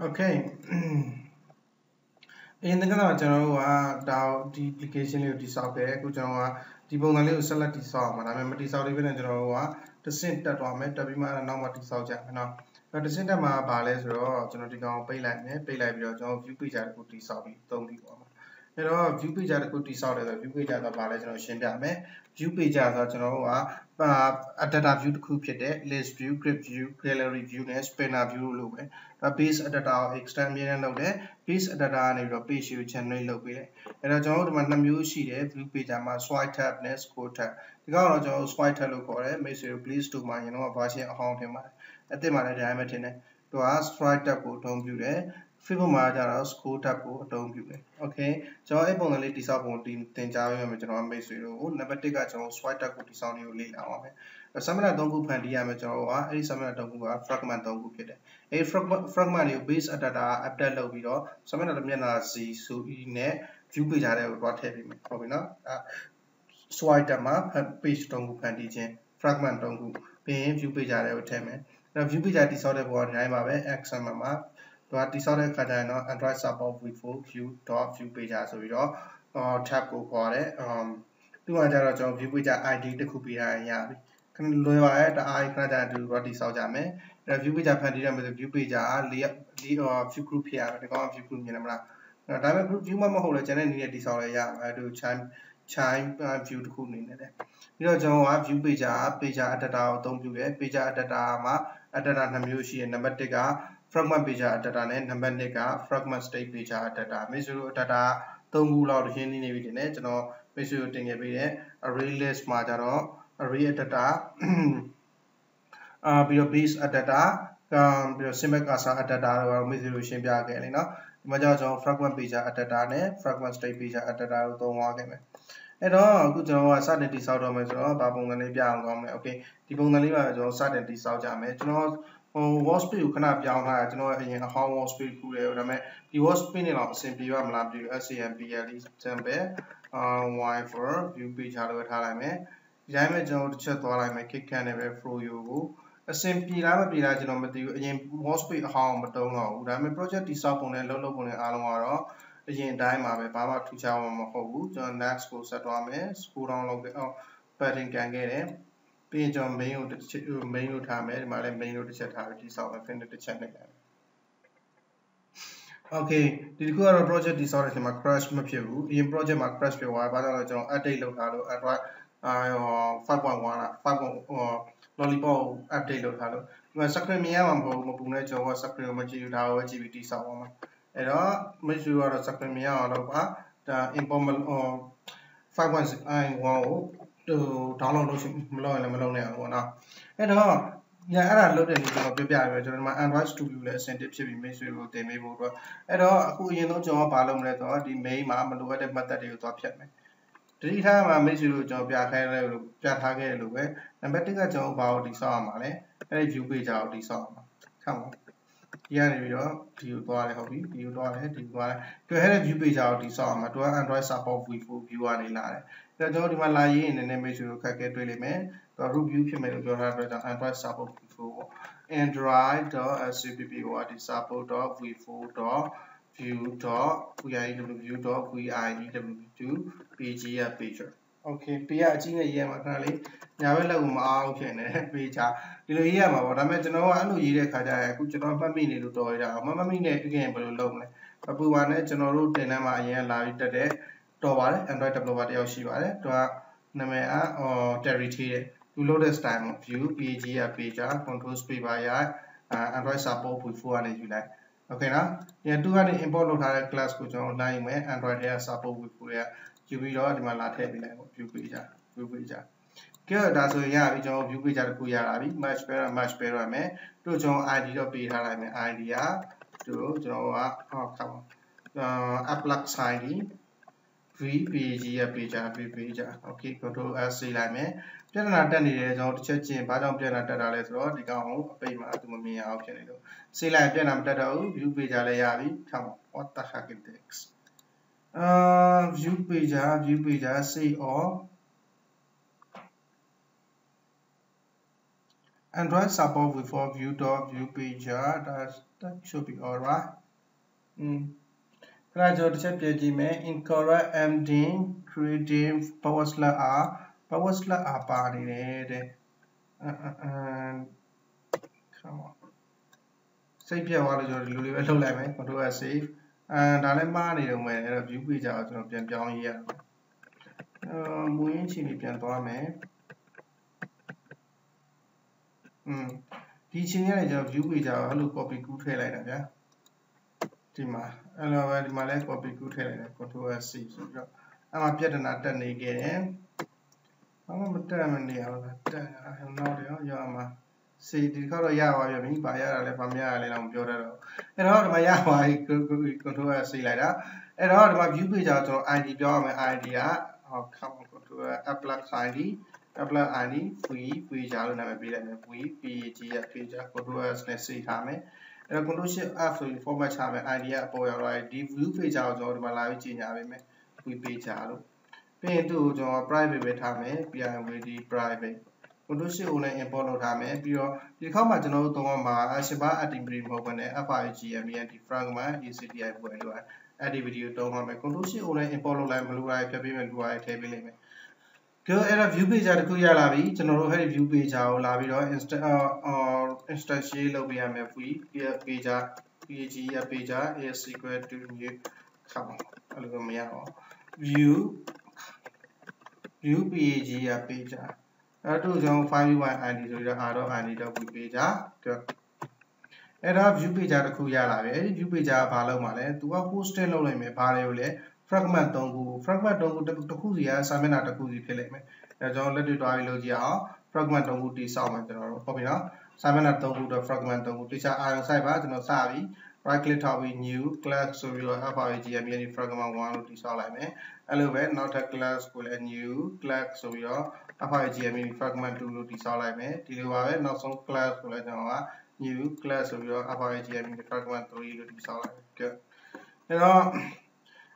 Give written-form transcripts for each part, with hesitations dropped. Okay. In the Gana duplication of Disape, Kujanova, Dibonali, Sala Tisam, and I remember Tisau even and Janova, the Sint that Wamet, Tabima, and Nomati Sau Japana. But the Sintama Palace, or Genotica, Pay Lightning, Pay Library, or ViewPager could Tisabi, don't be one. There are ViewPager could Tisau, the ViewPager, the Palace, or Shindame, ViewPager, Janova, at that view to Kupite, list view, grip view, gallery view, spinner view, lobe. A piece at that extend million of there, piece at that page you generally lobe. And a job, Madame Yushi, view pajama, swipe tab, nest, quota. The girl of swipe hello for it, may you please to my, Vashi account him at the manager. I'm at it to ask, swipe tab, don't view there. Fibomada, school tap, don't view it. Okay, so I only disappointing things I am on base. You never take a chance, swipe up to sound you lay on it. A summoner don't go and diameter or a summoner don't go, a fragment don't go get it. A fragment you base at a pedal video, summoner the Miana see so in a few bits are what heavy provina. Swipe them up and page don't go and DJ. Fragment don't go, pay few bits are every time. Now, if you be that disorder, what I'm away, action map. But this other Kadana and try support with full view top view page as a video or tap go for it. Do another job view page ID the Kupia Yabi. Can lower at I can do what is out jame. Review page up and with the view page are the few group here. The gone few group minimum. Now, diamond group view mamma whole channel near this all I do chime view to cool in there. You know, John, view page up, page at the town, don't do it, page at the Dama, at the Nanamushi and Namatega. Fragment page at the number nega, fragment state page at the Mizu Tata, Tongu out here in evidence, no, Mizu thing every day, a realist madaro, a real tata, be your piece at the da, be your simacasa at the da or Mizu Shimbia Galina, Majazo, fragment page at the dane, fragment state page at the da, don't walk him. And all good to suddenly south of Mizu, Babung and Bianca, okay, the Bunga suddenly south Jamaican. Was you cannot be on in a home was pretty cool. He was spinning up simply one lab to SCMP temper why for you be Jalo Halame. Damage on the chat while I make kick and away through you. A simply lava be like in was be home but don't know. Dame project is up on a low on Alamaro. Again, dime of a Baba to Jamaho, John Nax school Satome, school on the petting can get him. Page on menu time, my menu to chat hierarchies of offended the channel. Okay, the Guru project is already my crush map. In project, my crush, a day load at 5.1 or lollipop update load hello. When Sacramia on Bogunacho was Sacramia, our GBT Sawama. At all, Mizu or Sacramia or the informal or 5.1 to download Malone and all. Yeah, I loaded the average my advice to you less and tips miserable they may work at all. Who you know, John Palom let all the May Mamma do whatever that you top me. 3 times I miserable job, Jahagay Lube, and betting a job about the song, and if you page out the song. Come on. Yeah, you do all hobby, you do all head, you go ahead. To help you page out the song, I do Android support with you are in line. The door in my lying and then measure cacket really man, the review can make your Android support before Android or SCPP or the support of V4 view talk, we are view talk, we are EW2 PGA picture. Okay, PG Yamali, Navella, okay, Pija. You know, Yama, what I meant to know, I know Yaka, I could not have been able to do it. Mamma mean again, but alone. A boo one edge and a root and a man live today. And write about Yoshivare to Namea or Territory to loaders time of view, PG, page, controls PBI, and write support with 400 July. Okay, now, yeah, 200 important higher class coach online and write air support with Korea. You will order my latte of ViewPager. Here, that's a yard of ViewPager Kuyarabi, much better, man. To John idea of Piharame idea to Joa or come Applux ID. ViewPager okay control s like me ပြဿနာတက်နေတယ်ကျွန်တော် တစ်ချက် ချင်းဘာကြောင့်ပြဿနာတက်တာလဲဆိုတော့ဒီကောင်ကိုအပိတ်မှာသူမမြင်အောင်ဖြစ်နေလို့စိတ်လိုက်ပြဿနာမတက်တော့ဘူး ViewPager လည်းရပြီထားပါ what the heck is this ViewPager say or and Android support before ViewPager. That should be alright. Page में incorrect MD, creative, power slash R party. Come on. Save your wallet, control save, and view I copy control C. I'm a pattern again. I'm a terminal. I have no yama. See, the color yawa, you mean by Yara, Famia, and Jordan. And all my yawa, control C like that. And all my ViewPager ID, idea, or come to apply ID, free, Jalana, and PG, control C, Hame. And condition after format have an idea for your ID, ViewPager or my live Jiname with Pajalo. Pay to your private time, beyond with the private. Conducive only important time, pure. The command to know Tomama, Ashaba, at the Brim Open, FIG, and the Fragma, is the idea. At the video, Tomama, conducive only important lamp, blue eye, pavement, white table limit. Go at a ViewPager Kuya Lavi, general ViewPager, Lavido, instantial BMF, ViewPager, PG, a pager, is equal to new. Come on, ViewPager, a pager. I do zone 51 and the other and the ViewPager. At a ViewPager Kuya Lavi, ViewPager Palomale, to a post and only me parallel. Fragment don't go to Kuzia, Samena to Kuzi Peleme. As on let it dialogue, fragment don't go to Salmon or Pomina, Samena don't go to fragment don't go to Iron Cyber, no Savi, rightly Tavi new class of your FIG and many fragment one to Salame, Eleven, not a class full and new class of your FIG and many fragment two to Salame, Tiluave, not some class full and new class of your FIG and many fragment three to Salame. You know.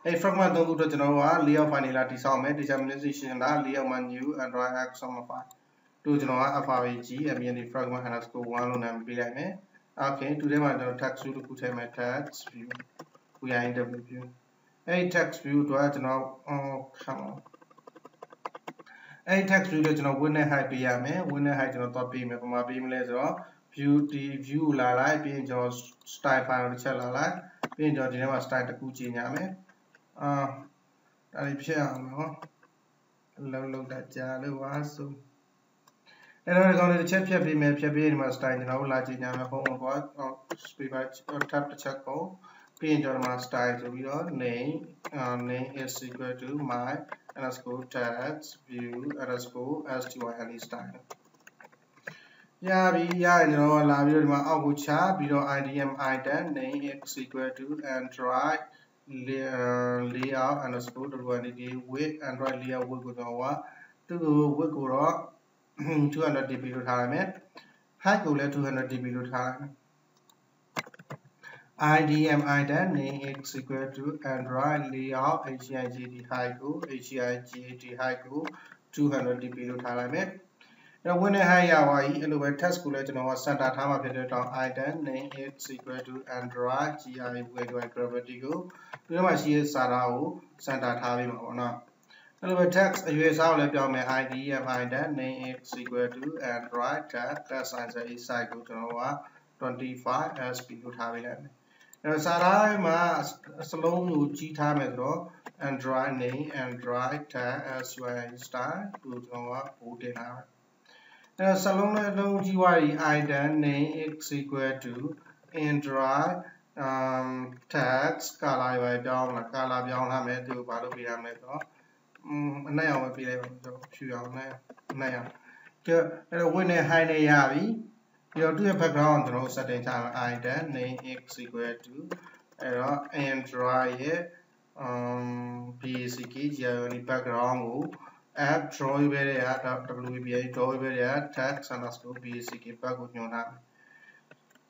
A fragment of the Genoa, Leo Vanilla Tisame, determination, Leo Manu, and Roy Axomafai. To Genoa, FRAG, and the fragment has go one and Bilame. Okay, today I don't tax you to put a tax view. We are in the view. A tax view to add now. Oh, come on. A tax view to know when I had Biame, when I had not top beam from my beam laser, view la light, being your style final cellar light, being your dinner style to Gucci Yame. Look that Jalo was so. And I'm going to check your map, your must I know, Latin and a home of what or speak or tap the chuckle. Pin your must I to your name is equal to my and a school tags view at a school as to a handy style. Yeah, you know, allow you my Agucha, below IDM item, name is equal to Android. Layout underscore WND with Android layout will go to work 200 dB to time. High go 200 dB to time. IDM item name is equal to Android layout HIGD high go HIGD high go 200 dB to time. Now when I have a little test collection or standard time of the item name is equal to Android GI with gravity go. We must use Sarao standard time or not. A little text US outlet on my ID of item name is equal to Android tag class answer is cycle to Nova 25 as people have it. Now Sarai must slow G time as well. Android name Android tag as well style to Nova 14 hours. Now, Salon GY item name is equal to Android tags. When I hide a yavi, you do a background row certain time item name is equal to Android PCK background. App Troy very at WBA Troy very at tax and as go BCK back with your name.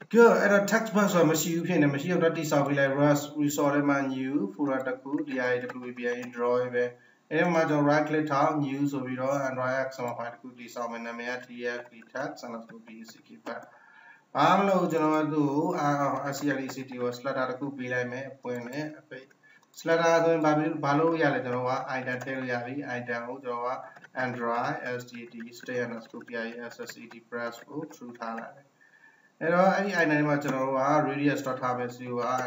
Go at a tax box or machine and a machine that is a resort menu for a taku, the IWBA Troy, Major right click on use over and right some of my cookies are in a mere tax and a be keeper. I'm low general I see a city or slat could be like me when a slat Babu Balu Yaladova, I download Android STD stay and a scoopy SSED press for truth. I name a general radius dot harvest you are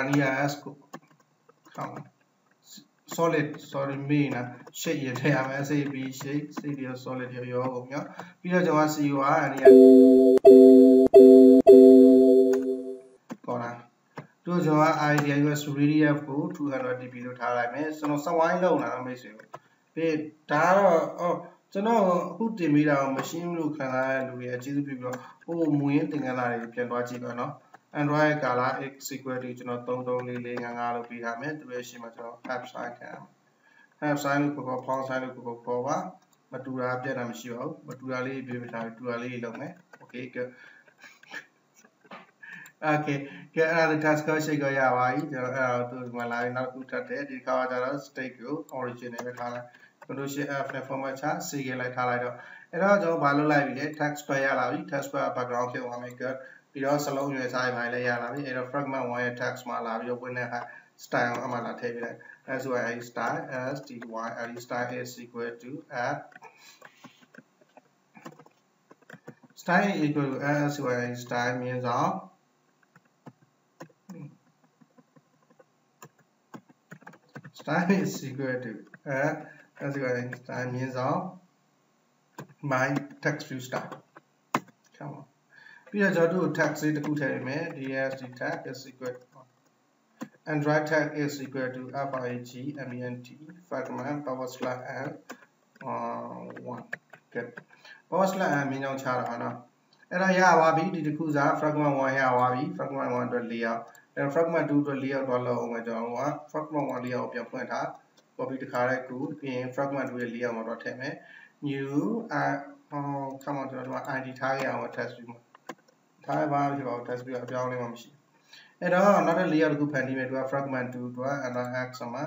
and yeah. Solid, sorry, mean shake your damn as a B shake, see your solid here. Because I see you are and yeah, do your idea was really a food 200 dB to Tarame, so some wine down. I'm a Tara. So now, who did me down machine look and I do we achieve people who move thing and I can watch it or not. And why Kala executed to not only laying an RP Hamet, where she might have signed him. Have signed Coco Pong, signed Coco Pova, but to have that I'm sure, but to Ali be with her to Ali Lome. Okay, okay, get another task. Shego Yawai, to my line, not put at it, the Kawadaras take you, originated Hala, Kodushi after for my chance, see like Halado. And also Balula, tax by Alavi, tax by background, one maker. Because along with I my lay a fragment wire tax my lab open style amala table as well I style as dy style is equal to at style equal to as well I style means all style is equal to at as well I style means all my text view style. Come on. Because I do tax it to tell me DSD tag is equal to Android tag is equal to FIGMENT fragment /l1. Good. /l means no charana. And I have did fragment 1 here, fragment 1 to layout. And fragment 2 to layout along with fragment 1 layout of your point up. Copy the correct group in fragment 2 layout. New, come on to ID tag our test. And another layer group animate a fragment 2 to and axama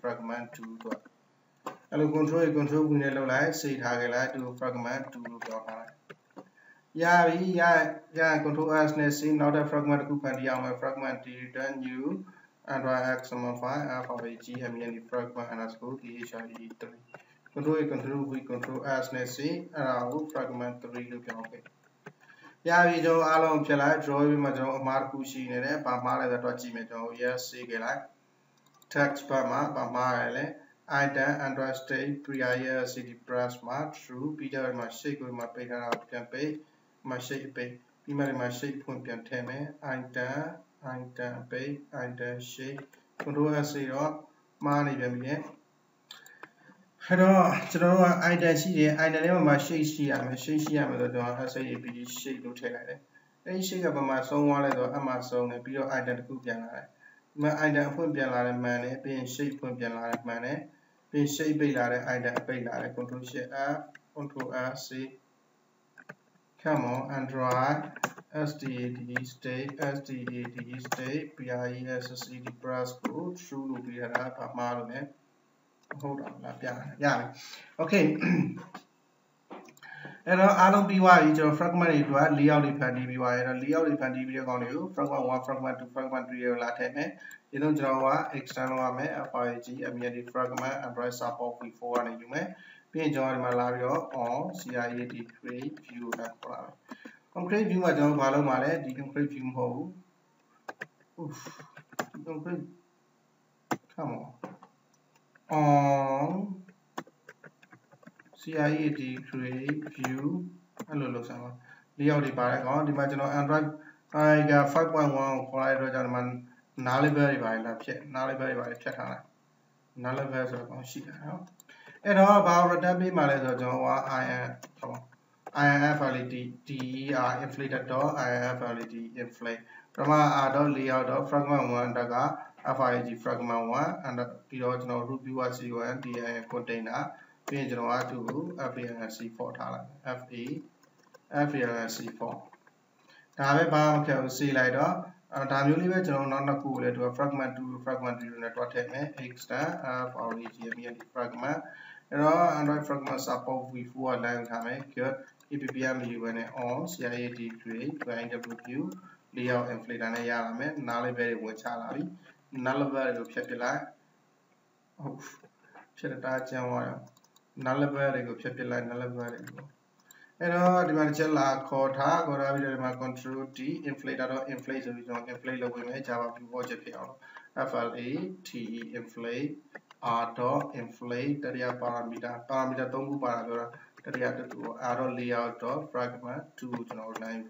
fragment 2 to control say to fragment 2 control as not a fragment group and fragment return you and axama 5 fragment and control as fragment 3 yeah, we do along July, draw with Marcushi in a Pamara the Tochimeto, yes, see like tax Pama, Pamale, Ida, Android State, Priya, City Press, Mark, True, Peter, my shake with my paper out campaign, my shake pay, Pima, my shake, Puntian Teme, Ida, pay, Ida, shake, Kundua, zero, money, Bambian. Hello, so I don't see I never my shake. I'm a shake. I'm the door. I say, be shake to tell it. They shake up my song one letter. I'm my song and be your identical. My identical money being shaped from the light money being shaped by that I don't pay that. Control share app, control RC. Come on, Android SDAD state, SDAD state, PIESCD brass code, should be an app of Marlon. Hold on, yeah, okay. And I don't be why it's a fragment into a Leo Lipandibi, and Leo Lipandibi on you, fragment 1, fragment 2, fragment 3, Latame, you don't draw external army, FIG, a mere fragment, and price up of before and you may be enjoying malaria or CIAD create view that problem. Concrete view, I don't follow my head, you can create view hole. Oof, you don't create. Come on. On CIAD create view hello look sama layout di bare kon di ma jano Android I got 5.1 ko lai ro jan ma naliber bai la phet naliber bai phet tha la naliber so kon shi ta no eh do ba return pe ma le so jano wa IIFLD inflate from our layout of fragment 1 da ga FIG fragment 1 and the original root view and DIM container page 2 FANC4 FANC4. Now we can see like fragment to fragment network fragment Android fragment support with control T inflate auto inflate parameter tongu parameter arrow layout fragment 2 online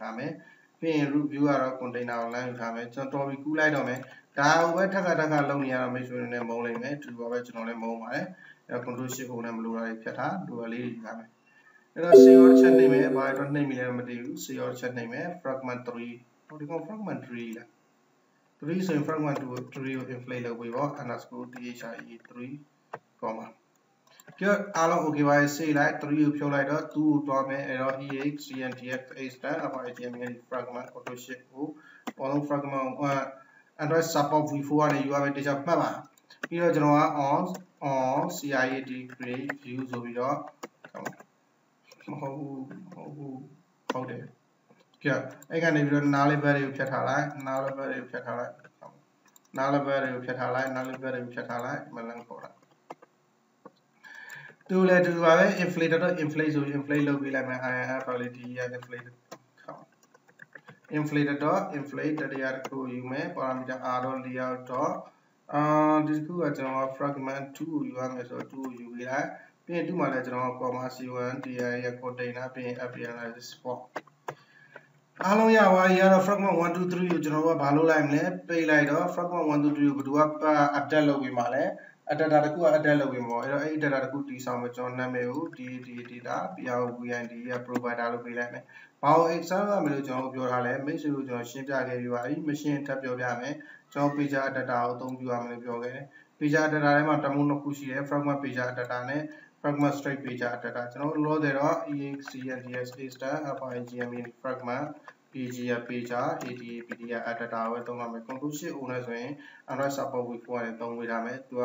pin view arrow container online so topic ku lai daw me da over thakka long ni arrow me so ne mong lai me du ba channel ne mong ma le control shift phone ne ma lo ra phat tha du ba le yi ka me error chat name me ba error name le ma ti bu error chat name me fragment 3 fragment 3 la 3 so in fragment 3 inflate we walk underscore THIE3 comma here along okay by say like 3 pure lighter 2 to me error EX and TX star about HTML fragment auto shape follow fragment Android support V4 and you have a teacher mama here general on CIAD create views over your okay Here, again, if you don't know, you Along ya fragment 1 2 3 you balo line le pay light fragment 1 2 3 you update log ma le data ku update log ma e data ku ti saw ma jon na me u ti da PID provider lo pay light me bao example me lo jon pyo da le make sure jon shin pya ke pyo ai machine thap pyo pya me jon pager data o thong pyo ma me pyo ke pager data le ma tamu no ku shi le fragment pager data ne fragment straight pager data jon lo de ro EXCLDS star IGM fragment PGA, ADA, PDA, at the tower, and support with one and don't with to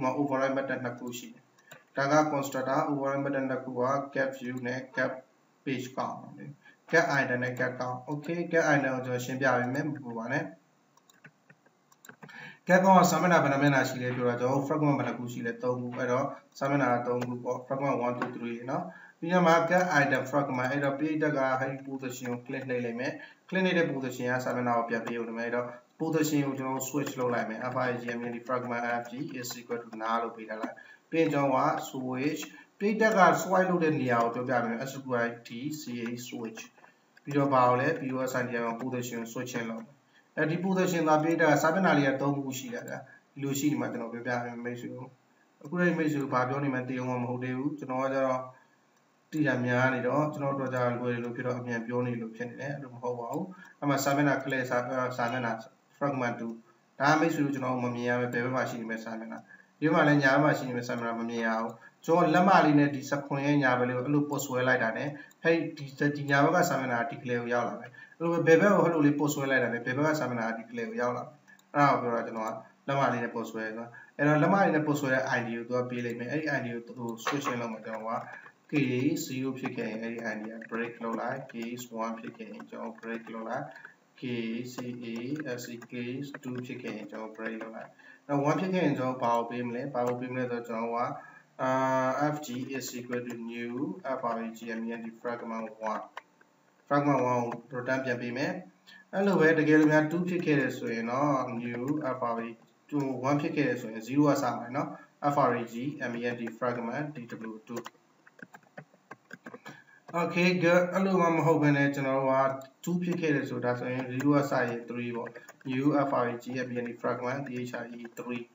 my override and Taga constata, override and the cap view, cap page count. Cap item, cap count. Okay, cap item, remember one. Cap on summon up and a man actually to a dog, fragment Malacusi, let Tongu, error, summon a Tongu, fragment 1 2 3, you know. Here marker item fragment error page daga hai position click nai lai me click nai de position ya samena o pya pye u error position u jono switch lou lai me figm fragment fg is equal to na lo pye lai pin jon wa switch page daga swipe lou de niya o pya pya me switch switch pi lo ba o le pi o sign ya position switch lou e di position da page daga samena lai ya 3 ku shi la da di lo shi ni ma jono pya pya me make sure aku le make sure ba pyo ni ma te yong ma mho de u jono wa ja Yamiani, not a good of Yamiani looking at Rumho. I'm a Samena clay Samena fragment two. Damage you know, Mamia, paper machine, Messamina. You are in Yamashine, Messamina, Mamia. So Lamaline disappointing Yavalue, Lupus well light on it. Hey, the Yavaga Samena declare Yala. Look, Bebe, Lupus well light on it, Bebe Samena declare Yala. Now, Gurajanoa, Lamaline Postway. And on Lamaline Postway, I knew to appeal me, I knew to switch along with the Case you pick any idea break low light case one pick angel break low light case case two pick angel break low light. Now one pick angel power beam later Java FG is equal to new FRGM and fragment one protampian beam and the way the game had two pickets so you know new FRG two one picket so zero as I know FRG MEND fragment DW2. Okay, good. I'm hoping that two pickets, so that's USIE3 UFRG fragment THIE3.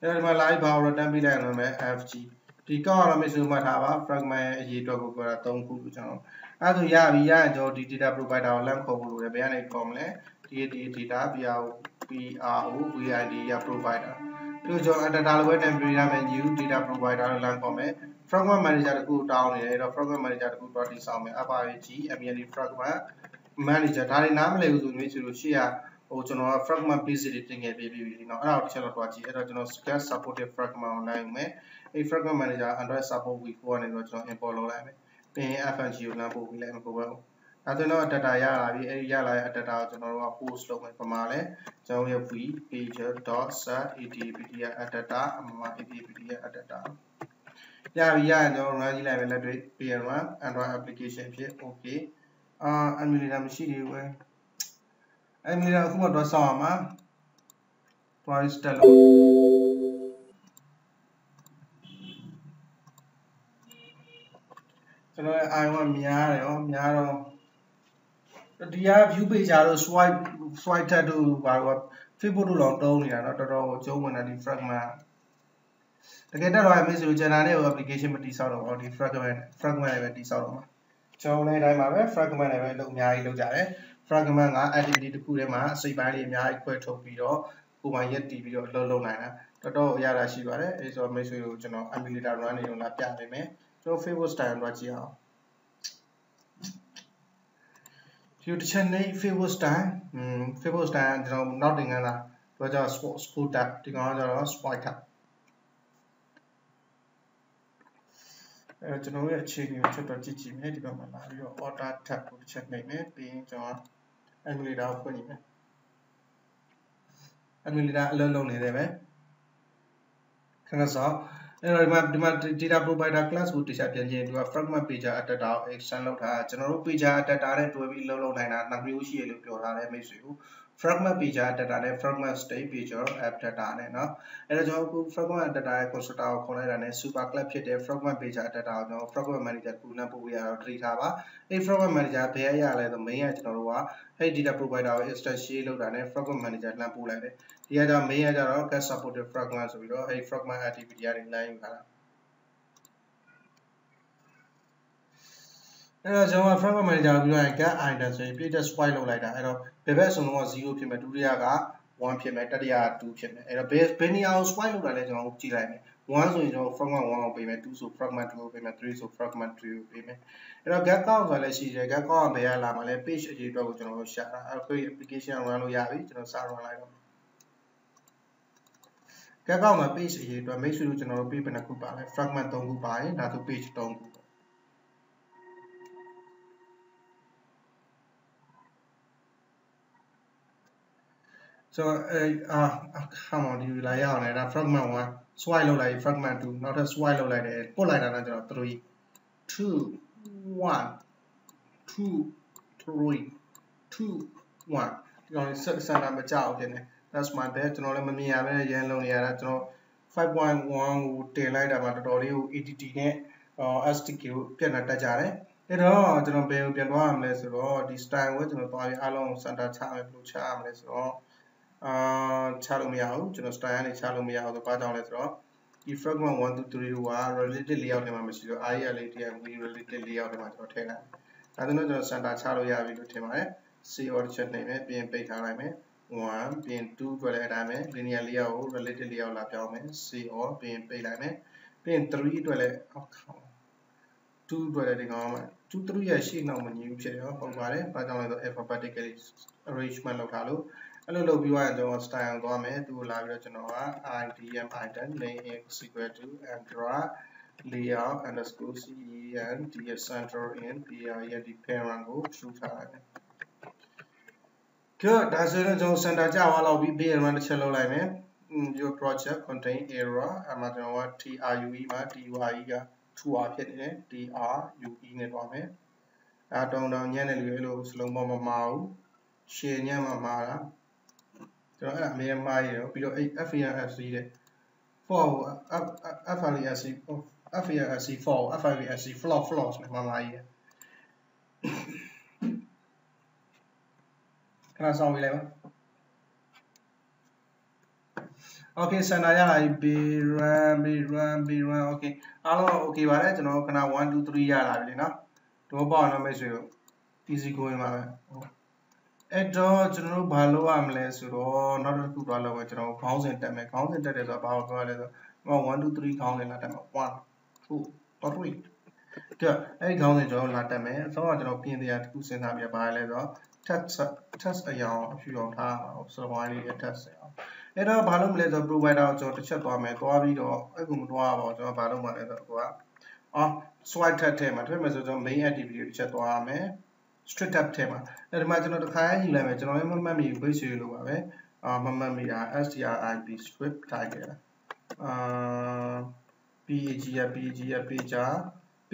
Then my life power FG. The fragment E dog As we are data provider lamp over the comle, data provider. To join at and you data provider lamp Fragment manager go down here. Fragment manager go to this. Fragment manager. That is name. Let us do. We should share. Ochano fragma busy editing a baby no option of watch it support a fragma online me a fragma manager Android support with one and watch on Apollo Lame pay FNG Lambo will and go well. Adeno data yala data general host log formale so we have ViewPager dot set EDPDA data EDPDA data. Yeah we are level pair Android application okay and we will I mean, I'm going to do some twice. Tell I want Miaro. Do you have you page? I swipe to our people to lockdown. You are not at all. Joe when I defragment the getter. I miss you. General application, but this out of all the fragment. So, later I'm a fragment. I look me. I look at it. Fragment activity to Kurema, so by the quite of video, who I yet TV or Lolo Nana, Toto Yara Shivare is or Messi Ruchano, and we are running on Lapia, so favors time Rachia. Future favors time, nothing another, but a school tap, the other or spy tap. I don't know where changing your chapter teaching medical or that tap would check my being John. And we out for him. And we lonely there. Canasa, and did approve by the class would disappear into a fragment page at the down, external general page at the direct to be low line and not usually look your MSU. Fragment page at the fragment state page after Dana. And a job fragment at the diet consult our corner and a super club fragment page at the down, fragment manager Punapuya Tritava, a fragment manager Paya, the Maya Genova, I did provide our extra shield and a fragment manager Napula. The other Maya can support fragments below a fragment activity in line. Fragment manager, I don't say, please just follow like that. The best was 0 1 PM, 2 PM. And a base penny house, why not? Once we know from 1 payment, 2 so fragment 2 payment, 3 so fragment 2 payment. And a gap out, I see the gap on the alarm and page application around Yavi, and Sarah Lion. Gap on my page, it makes you general people in a coupon, fragment don't go by, not to page don't go. So, come on, you lie on it. Fragment one, swallow like fragment two, not a swallow like a pull like another 3, 2, 1, 2, 3, 2, 1. You only send up a child in it. That's my best. No, let me have a yellow yard. 5.1 would tell like about all you EDT or STQ can attach it. It all, the number of harmless or this time with the body alone, Santa Charm, Blue Charmless or. Chalomia, Genostan, Chalomia, the Padon as well. If fragment 1 to 3 are relatively out of my machine, I and we relatively out of my hotel. I don't know Santa Chaloya with Timare, C or Chetname, being Pekarame, 1 being 2 Toledame, linear Leo, relatively out of Lapdome, C or being Pelame, being 3 Toilet, 2 Toileting Arm, 2, 3 a sheet number new Cheryl for Vare, but only the alphabetical arrangement of Halo. Hello, viewers. Today, style go me to library channel IDM item name is equal to Android layout underscore CEN DS center in PID parent go through time. Good. That's it. So, center Java will be parent channel line. Your project contain error. I'm not know TRUE ma TUIE ga two option ne TRUE ne go me. I don't know. Nyanelu hello slow mo mau. Share nyama mara. So I may admire below 8 FERC 4 FERC 4 FERC floors, Mamma. Can I sound 11? Okay, Sanaya, be run. Okay, hello, okay, what I know. Can I 1, 2, 3 yard? You know, to a bar no measure. Easy going, Mamma. At general Balo, I'm less or not a good dollar, which are thousand time. A thousand is about 1, 2, 3 thousand at 1, 2, 3. Kya? Any ghaune jo lata me. So I don't pin the article since I'm your bile. Touch a yawn. If you don't have so why you touch a yawn. Balum laser blue white out or to check on me. Gobi or a good dwarf or balum or other guap. Oh, swipe at him. At him as a zombie at you check on me. Straight up tema. Let imagine the kind limit. No, I'm a mammy, but you away. Mammy, SDRIP script tiger.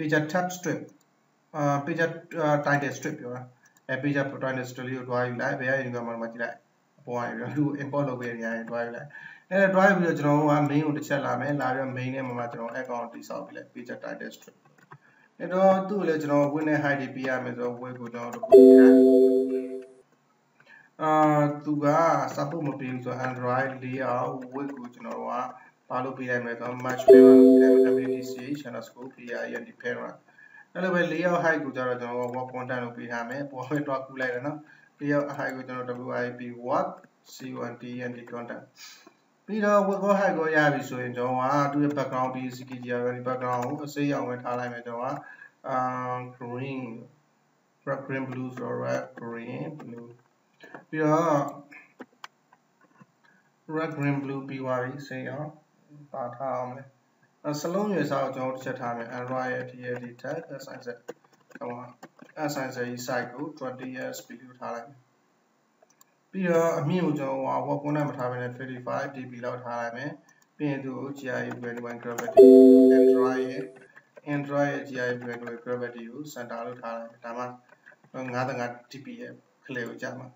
Page tab strip. Page title strip. A page up title strip. You drive live where you go on what you like. Point to import over and drive live. And a drive with your own one main with the Chalame, Lara main and Matron account is out like page title strip. And all two legends of winner Heidi PM is over good out of. Tuga, Sapomobile, Android, Leo, Wickwood, Norwa, Palo PM, much better appreciation of school PI and the parent. Another Leo High Gudara, walk one time of Pihame, or talk later, Leo High Gudara WIP, what? C1T and the content. Peter, what go high go yavi so in Joa, do a background PCG, very background, say I went Halam at Joa, green, green blues or red green blue. Yeah, red, green, blue, PY, say, but as long as our job set time and riot here, the tag, as I said, come on, as I say, cycle 20 years, period time. Beer, a meal, Joe, or what one number having a 35 dB loud time, being to GI graduate gravity and dry GI graduate gravity use and out time, Tama, another TPM, clear Jama.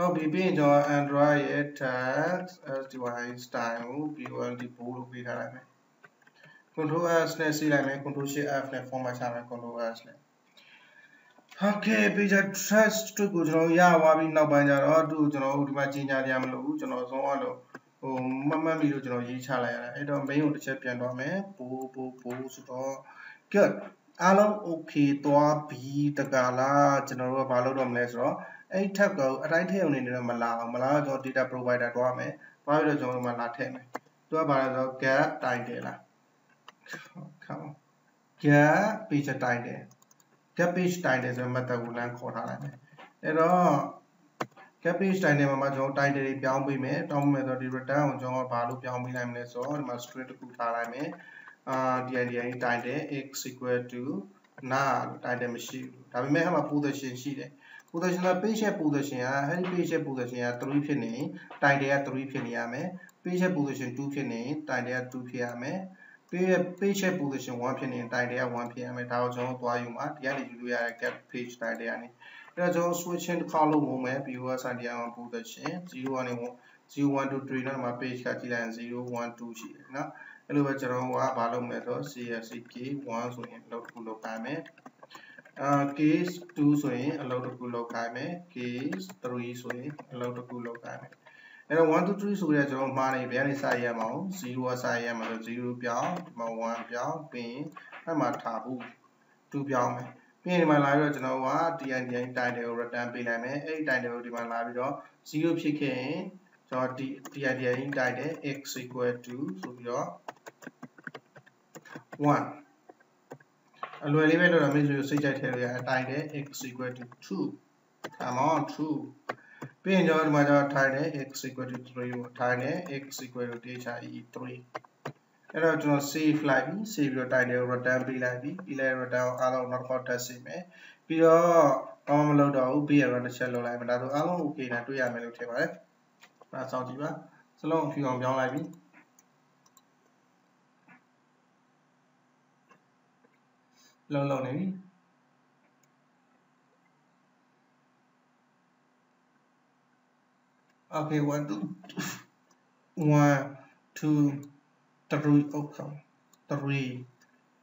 Oh, BB your Android tags as device time, be well the pool be harame. Control as Nessilame, Control F, format and Control as. Okay, be just trust to go to Yawabi no banjar or do to know Majina Yamlu, Jono Zono, oh, Mamma Milo, Yichala, I don't mean to check and dome, poo, poo, poo, so good. Allo, okay, to be the gala, General Balodom Lesro. A taco, a right hand in the Malay or data provider drama, while the German Latin. Do about the gap time data. Come gap page a time day. Gap page time is a matter of land called Halame. At all, gap page time name a much old time day, Biambi may, Tom method return, John Palu, Biambi, I'm less or must straight to Halame. The idea time day x equal to now time day machine. I may have a pull the sheet. Pudding patient position, any patient position, 3 penny, tied 3 penny, patient position 2 penny, tied 2 penny, patient position 1 penny, tied 1 penny, thousand, why you might, you are get page tied any. There's all switching column woman, viewers and young position, 0, 1, 2, 3, my page catilla and 0, 1, 2, she. Now, a little bit around our bottom method, CSK, once we end up full of payment. Case 2 so allowed to cool okay, case 3 so allowed to cool okay. And 1 to 3 so we are money very side amount, 0 as I am 0 pound, 1 pound, pin, and my taboo 2 pound. Pin in my library, you know what? The end time over time, pin, I mean, 8 times over my library, 0 PK, so the idea in time x equal to so your 1. Allo elevator image you see right here tied x equal to 2. Come on 2. Pin your mother tied x equal to 3 tied x equal to HIE 3. And you know save live, save your tied over time be live, elaborate allow not for testing me. Be a common load of be around the shallow live and allow okay now to Yamil table. That's all you are. So long if you on your live. Lâu này đi. Okay, 1, 2, 3, okay, 3.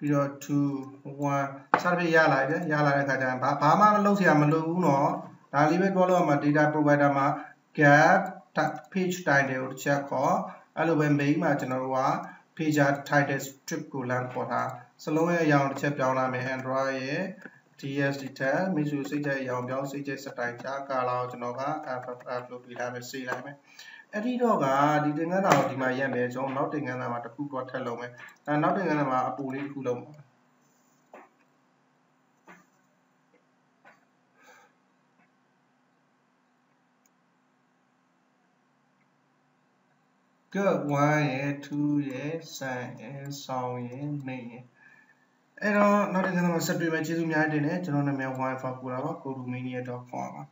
Bây giờ 2, 1. Sao bây giờ lại đấy? Giờ lại cả chàng. Bà má lâu thì mình lưu nó. Đã lý biết bao lâu mà đi ra provider mà get page time đều chưa có. Alo bên Mỹ mà cho nó quá. Page title strip của làm của ta. So long as you check down on Android, TS detail, Miss Usage, young girl, CJ, Satancha, Carla, Genova, FFF, Lupi, Lame, C. Lame. Eddie Doga, didn't allow the Miami, John, nothing, and I'm at a cook or tell them, and nothing, and I'm a bully, who don't. Good one, yeah, two, yeah, side, yeah, song, yeah, nay. And all, not even a set to imagine, I didn't, and on a mail wife of Gurava, go to Romania.com.